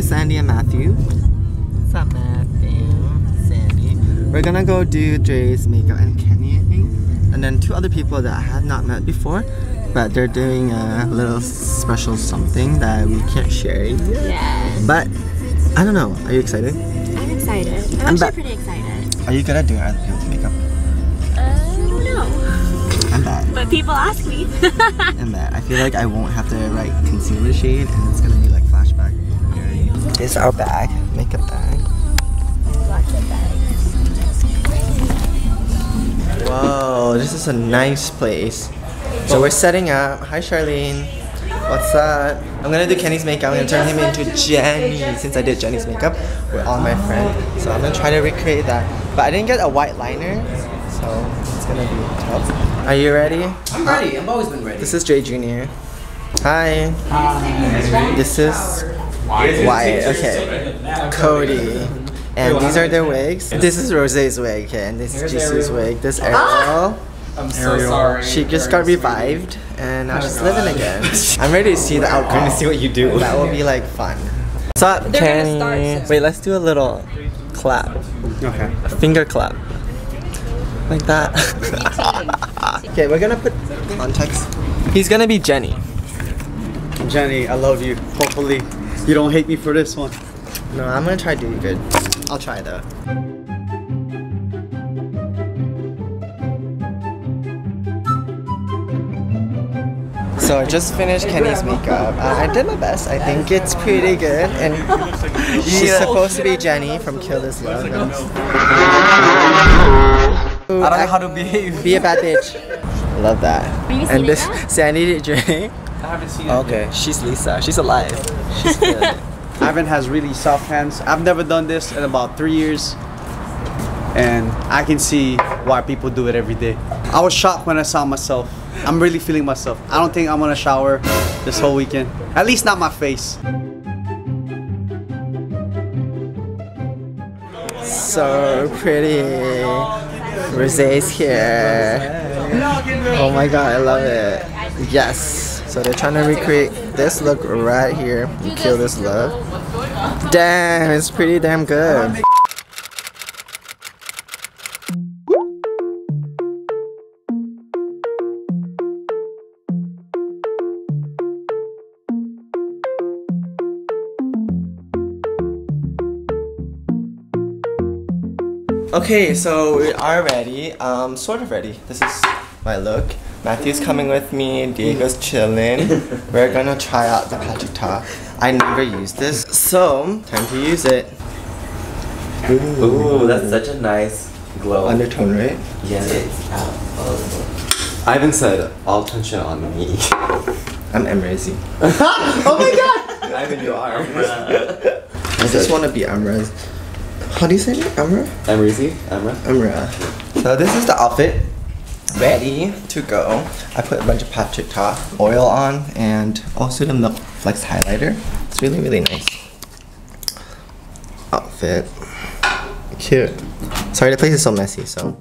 with Sandy and Matthew. What's up, Matthew? Sandy. We're gonna go do Jay's makeup and Kenny, I think. And then two other people that I have not met before, but they're doing a little special something that we can't share yet. Yes. But I don't know. Are you excited? I'm excited. I'm actually pretty excited. Are you good at doing other people's makeup? But people ask me. And that I feel like I won't have to like concealer shade, and it's gonna be like flashback. This is our bag, makeup bag. Lots of bags. Whoa, this is a nice place. So we're setting up. Hi, Charlene. What's up? I'm gonna do Kenny's makeup. I'm gonna turn him into Jenny since I did Jenny's makeup with all my friends. So I'm gonna try to recreate that. But I didn't get a white liner, so it's gonna be tough. Are you ready? I'm ready. I've always been ready. This is Jay Jr. Hi. Hi. This is Wyatt. Okay. Cody. And these are their wigs. This is Rosé's wig. Okay. And this is Jisoo's wig. This is Ariel. I'm so sorry. She just got revived, and now she's living again. I'm ready to see the outcome. I'm gonna see what you do. That will be like fun. What's up, Kenny? Wait, let's do a little clap. Okay. A finger clap. Like that. Okay, we're gonna put context. He's gonna be Jenny. Jenny, I love you. Hopefully, you don't hate me for this one. No, I'm gonna try to do good. I'll try though. So I just finished Kenny's makeup. I did my best. I think it's pretty good. And she's supposed to be Jenny from Kill This Love. I don't know how to behave. Be a bad bitch. Love that. And this Sandy did Jay. I haven't seen it. Okay, she's Lisa. She's alive. She's good. Ivan has really soft hands. I've never done this in about 3 years, and I can see why people do it every day. I was shocked when I saw myself. I'm really feeling myself. I don't think I'm gonna shower this whole weekend. At least not my face. So pretty. Rosé's here. Oh my god, I love it. Yes. So they're trying to recreate this look right here. You Kill This Love. Damn, it's pretty damn good. Okay, so we are ready, sort of ready. This is my look. Matthew's coming with me, Diego's chilling. We're gonna try out the patchy top. I never used this, so time to use it. Ooh, that's such a nice glow. Undertone, right? Yes. Ivan said, all tension on me. I'm Emre. Oh my god! Ivan, you are. I just want to be Emre. How do you say it? Emre? Emre. Emre. So this is the outfit. Ready to go. I put a bunch of patch top oil on and also the Milk Flex highlighter. It's really, really nice. Outfit. Cute. Sorry, the place is so messy, so.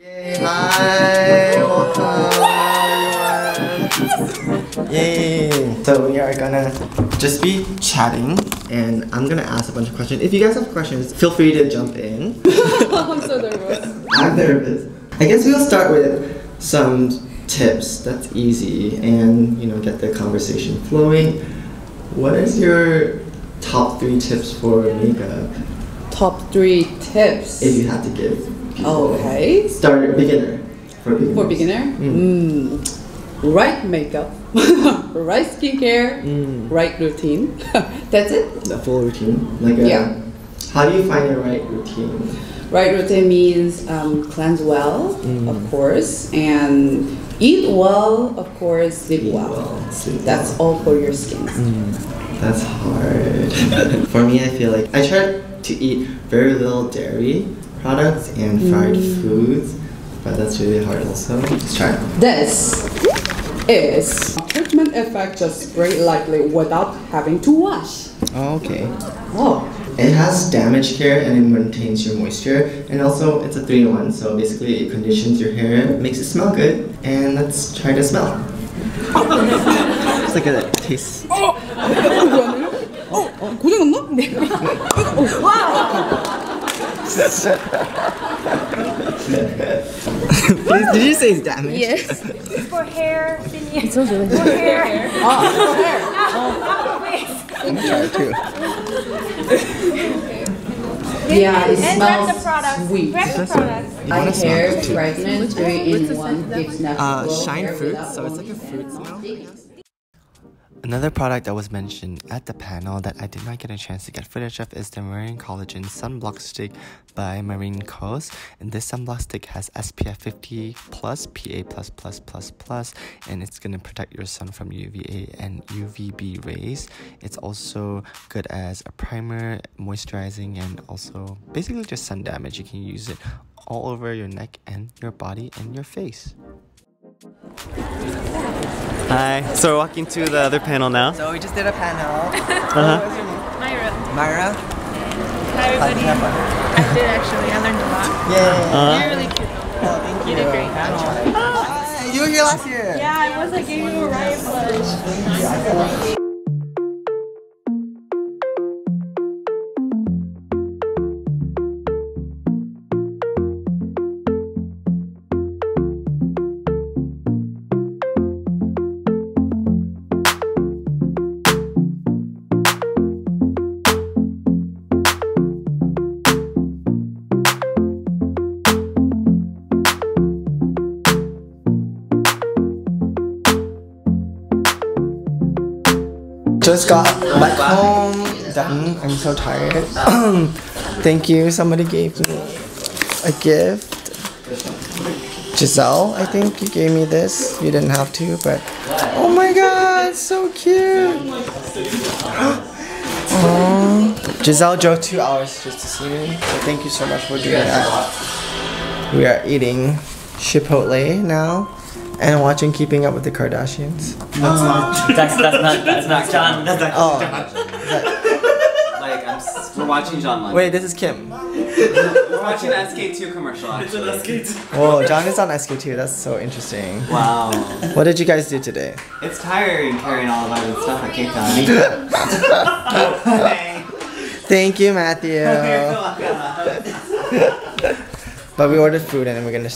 Yay! Hi! Welcome! Yay! So we are gonna just be chatting, and I'm gonna ask a bunch of questions. If you guys have questions, feel free to jump in. I'm so nervous. I'm nervous. I guess we'll start with some tips. That's easy, and you know, get the conversation flowing. What is your top 3 tips for makeup? Top 3 tips? If you had to give. Okay. Starter, beginner. For beginner? Mm. Mm. Right makeup, right skincare, right routine. That's it. The full routine? Like a, yeah. How do you find your right routine? Right routine means cleanse well, of course, and eat well, of course, sleep well. That's all for your skin. That's hard. For me, I feel like I try to eat very little dairy products and fried foods, but that's really hard also. Let's try it. This is treatment effect, just spray lightly without having to wash. Oh, okay. Oh, It has damage care and it maintains your moisture, and also it's a 3-in-1, so basically it conditions your hair, makes it smell good, and let's try to smell. Just like a taste. Oh! Wow! Did you say it's damaged? Yes. It's for hair. It smells really good. For hair. Oh, for hair. Not for face. Thank you. Yeah, it smells sweet. My hair is fragrant, 3-in-1 gives natural shine fruit, so it's like a fruit smell. Another product that was mentioned at the panel that I did not get a chance to get footage of is the Marine Collagen Sunblock Stick by Marine Coast. And this sunblock stick has SPF 50 plus, PA++++, and it's going to protect your sun from UVA and UVB rays. It's also good as a primer, moisturizing, and also basically just sun damage. You can use it all over your neck and your body and your face. Hi, so we're walking to the other panel now. So we just did a panel. What was your name? Myra. Hi everybody. I did actually, I learned a lot. Yeah. You're really cute. Oh, thank you. You did great. Hi, you were here last year. Yeah, I was like giving you a riot blush. Just got back home, done. I'm so tired. Thank you, somebody gave me a gift. Giselle, I think you gave me this. You didn't have to, but oh my god, so cute. Giselle drove 2 hours just to see me, so thank you so much for doing that. We are eating Chipotle now. And watching Keeping Up with the Kardashians. That's not John. That's not John. That, like we're watching John Lennon. Wait, this is Kim. We're watching an SK2 commercial. Actually. It's an SK2. Whoa, John is on SK2. That's so interesting. Wow. What did you guys do today? It's tiring carrying all of our stuff at K Town. Thank you, Matthew. But we ordered food and then we're gonna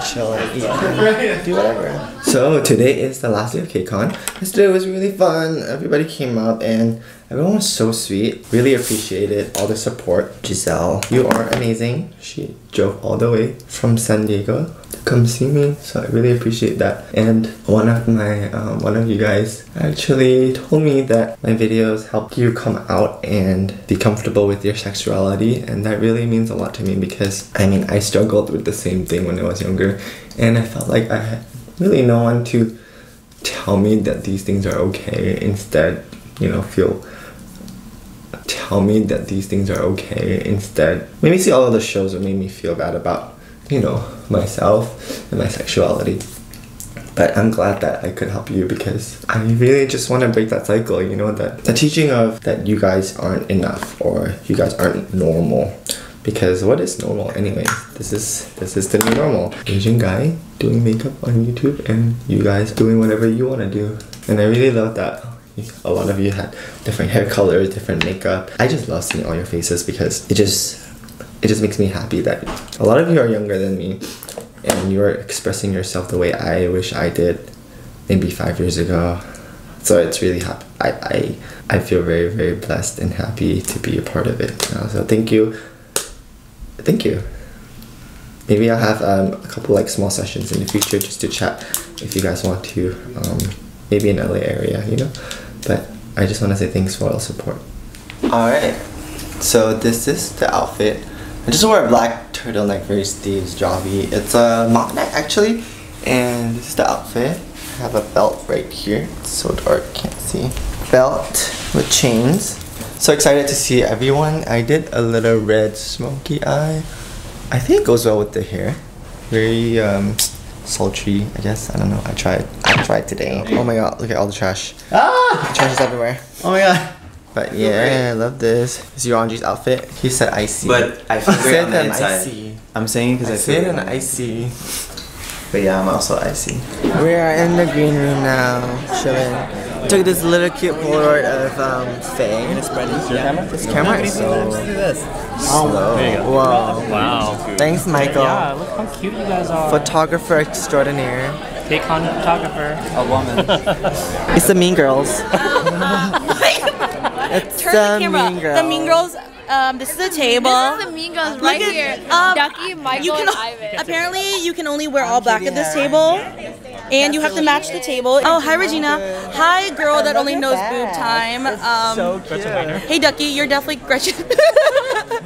chill and eat and do whatever. So today is the last day of K-Con. Yesterday was really fun. Everybody came up and everyone was so sweet. Really appreciated all the support. Giselle, you are amazing. She drove all the way from San Diego to come see me, so I really appreciate that. And one of you guys actually told me that my videos helped you come out and be comfortable with your sexuality, and that really means a lot to me because I mean I struggled with the same thing when I was younger, and I felt like I had really no one to tell me that these things are okay. Instead, maybe see all of the shows that made me feel bad about, you know, myself and my sexuality. But I'm glad that I could help you because I really just want to break that cycle, you know, that the teaching of that you guys aren't enough or you guys aren't normal. Because what is normal anyway? This is the new normal. Asian guy doing makeup on YouTube and you guys doing whatever you want to do. And I really love that. A lot of you had different hair colors, different makeup. I just love seeing all your faces because it just makes me happy that a lot of you are younger than me and you're expressing yourself the way I wish I did maybe 5 years ago. So it's really happy. I feel very, very blessed and happy to be a part of it. So thank you. Thank you. Maybe I'll have a couple like small sessions in the future just to chat if you guys want to. Maybe in LA area, you know? But I just want to say thanks for all the support. Alright, so this is the outfit. I just wore a black turtleneck, very Steve's jobby. It's a mock neck actually, and this is the outfit. I have a belt right here. It's so dark, can't see. Belt with chains. So excited to see everyone. I did a little red smoky eye. I think it goes well with the hair. Very sultry, I guess. I don't know. I tried today. Oh my god, look at all the trash. Ah! Trash is everywhere. Oh my god. But yeah, I love this. It's Yuanji's outfit. He said icy. But I feel great on the inside. Icy. I'm saying because I feel an icy. But yeah, I'm also icy. We are in the green room now, chilling. Took this little cute Polaroid of Faye. Gonna spread it to camera. This camera is so slow. There you go. Wow. Wow. Thanks, Michael. Yeah, look how cute you guys are. Photographer extraordinaire. K-Con photographer. A woman. It's the Mean Girls. It's turn the camera. The Mean Girls. This is the table. This is the Mean Girls right here. Ducky, Michael, and Ivan. Apparently, you can only wear all black at this table, and you have to match the table. Oh, hi Regina. Hi, girl that only knows boob time. So cute. Hey Ducky, you're definitely Gretchen. Oh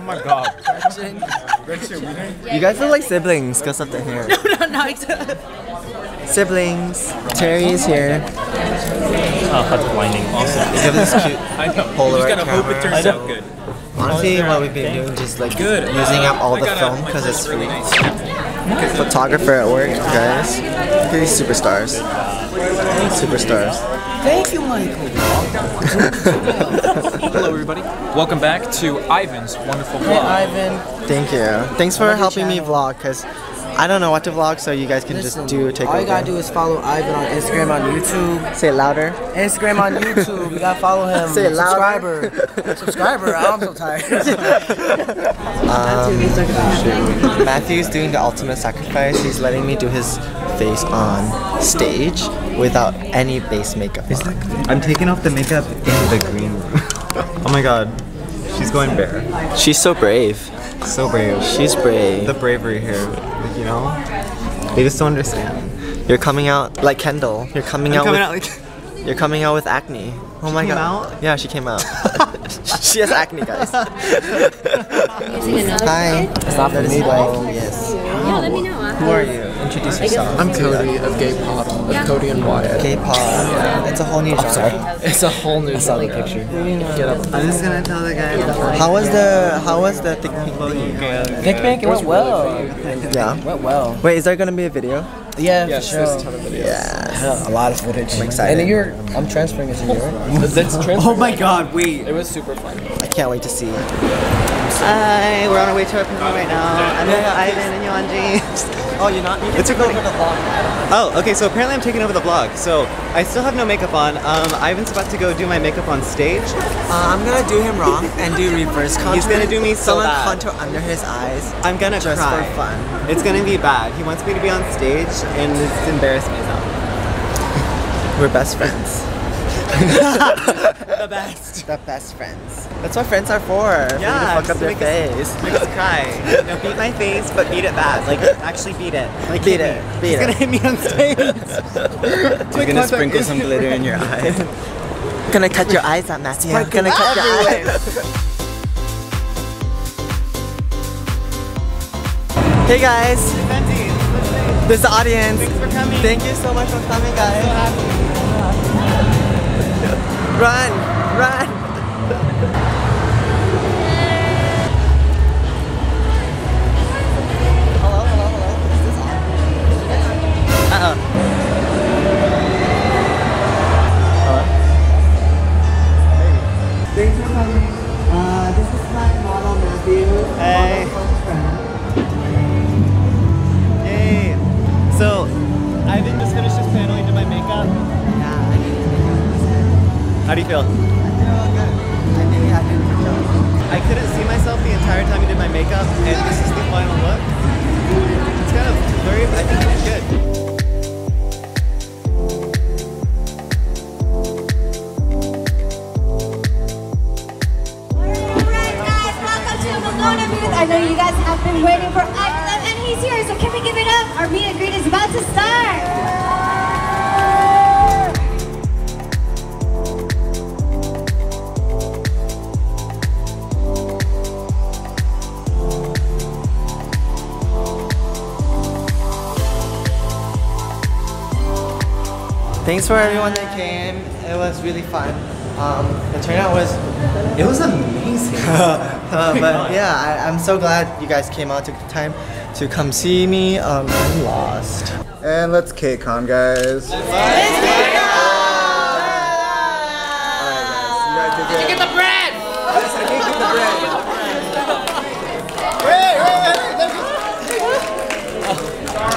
my God. Gretchen. Gretchen Weiner. You guys look like siblings because of the hair. No. Siblings. Terry is here. That's blinding. Also, you have this cute Polaroid camera. I hope it turns out good. Honestly, what we've been doing is just like using up all the film because it's free. Photographer at work, guys. These superstars. Superstars. Thank you, Michael. Hello, everybody. Welcome back to Ivan's wonderful vlog. Hey, Ivan. Thank you. Thanks for helping me vlog because I don't know what to vlog, so you guys can take over. All you gotta do is follow Ivan on Instagram, on YouTube. Say it louder. Instagram, on YouTube. You gotta follow him. Say it louder. Subscriber. Subscriber. I'm so tired. Matthew's doing the ultimate sacrifice. He's letting me do his face on stage without any base makeup on. I'm taking off the makeup in the green room. Oh my God. She's going bare. She's so brave. So brave. She's brave. The bravery here, you know? They just don't understand. You're coming out like Kendall. You're coming out like you're coming out with acne. Oh my God. Out? Yeah, she came out. She has acne, guys. Hi. Stop that is like, yes. Yeah, let me know. Who are you? Introduce yourself. I'm Cody of Gay Pop, of Cody and Wyatt. Gay Pop. Yeah. It's a whole new genre. It's a whole new genre. Get up. I'm just gonna tell the guy. How was the Thick Pink Booty? Thick Pink, it went well. Yeah. It went well. Wait, is there gonna be a video? Yeah, yeah, sure. There's a ton of videos. Yeah, a lot of footage. I'm excited. And you're, I'm transferring it to you. That's transferring. Oh my God, wait. It was super fun. I can't wait to see it. Hi, we're on our way to our room right now. I'm with Ivan and Yuanji. Oh, you're not? It's taking over the vlog. Oh, okay, so apparently I'm taking over the vlog. So, I still have no makeup on. Ivan's about to go do my makeup on stage. I'm gonna do him wrong and do reverse contour. He's gonna do me so bad. Contour under his eyes. I'm gonna just cry. Just for fun. It's gonna be bad. He wants me to be on stage and it's embarrassed myself. We're best friends. The best. The best friends. That's what friends are for. Yeah, fuck up their face. Make us cry. No, beat my face, but beat it bad. Like, actually beat it. Like, beat it. Beat it. He's gonna hit me on stage. You're gonna sprinkle some glitter in your eyes. Gonna cut your eyes out, Matthew. Gonna cut your eyes. Hey guys. This is the audience. Thanks for coming. Thank you so much for coming, guys. I'm so happy. Run! Run! Hello, hello, hello. Is this on? Hello? Hey. Thanks for coming. This is my model, Matthew. Hey. Yay! So, Ivan just finished his panel. He did my makeup. How do you feel? I feel good. I'm really happy with the job. I couldn't see myself the entire time you did my makeup, and this is the final look. It's kind of blurry, but I think it's good. Alright guys, welcome to Magona Booth. I know you guys have been waiting for Ivan, and he's here, so can we give it up? Our meet and greet is about to start. Thanks for everyone that came. It was really fun. The turnout was amazing. But yeah, I'm so glad you guys came out, took the time to come see me. I'm lost. And let's K-Con, guys. Let's K-Con! Alright guys, you guys take to get the bread! Yes, I did get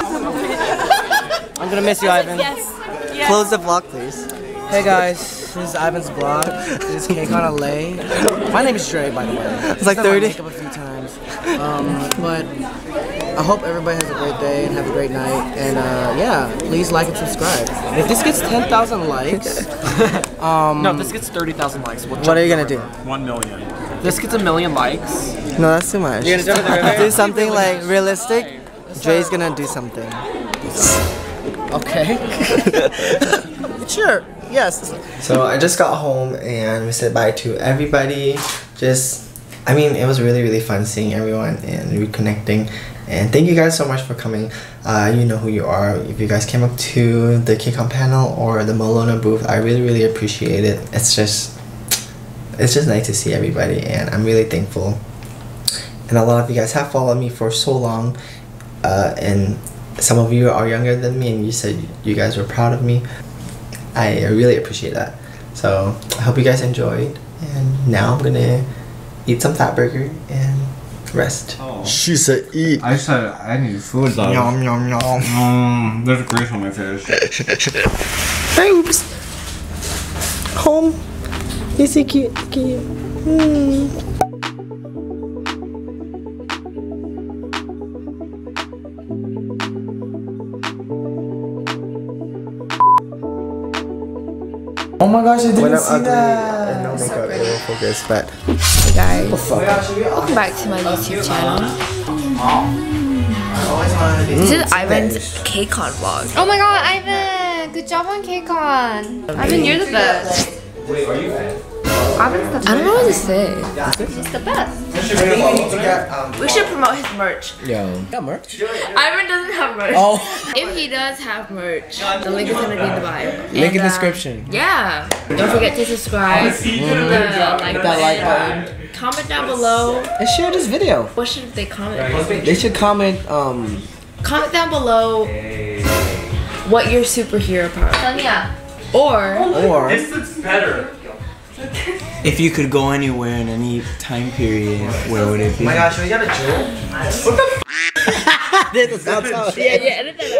the bread. Hey! I'm gonna miss you, Ivan. Yes. Yes. Close the vlog, please. Hey guys, this is Ivan's vlog. This is K-Con LA. My name is Dre, by the way. It's like 30. I've done my makeup a few times. But I hope everybody has a great day and have a great night. And yeah, please like and subscribe. If this gets 10,000 likes, no, if this gets 30,000 likes, we'll what are you gonna do? 1 million. This gets 1 million likes. No, that's too much. You're gonna jump in the do something like realistic. Dre's gonna do something. Okay. Sure. Yes. So I just got home and we said bye to everybody. I mean, it was really, really fun seeing everyone and reconnecting. And thank you guys so much for coming. You know who you are. If you guys came up to the K-Con panel or the Molona booth, I really, really appreciate it. It's just nice to see everybody, and I'm really thankful. And a lot of you guys have followed me for so long, and some of you are younger than me, and you said you guys were proud of me. I really appreciate that. So I hope you guys enjoyed, and now I'm gonna eat some fat burger and rest. Oh. She said eat. I said I need food though. Yum yum yum. There's grease on my face. Oops. Home. This is cute. Cute. Mm. Oh my gosh, I didn't see that! And no makeup, it won't focus, but... Hey guys, welcome back to my YouTube channel. This is Ivan's K-Con vlog. Oh my god, Ivan! Good job on K-Con! Ivan, you're the best! Wait, are you fat? Ivan's the best. I don't know what to say. He's the best. We should promote his merch. Yo. Got merch? Ivan doesn't have merch. Oh. If he does have merch, the link is gonna be in the bio. Link in the description. Yeah. Don't forget to subscribe. Like that like button. Comment down below. And share this video. What should they comment? They should comment. Comment down below what your superhero power. Sonia. Or. This looks better. If you could go anywhere in any time period, where would it be? Oh my gosh, we got a drill? What the f***? This is not tough. Yeah, edit that out.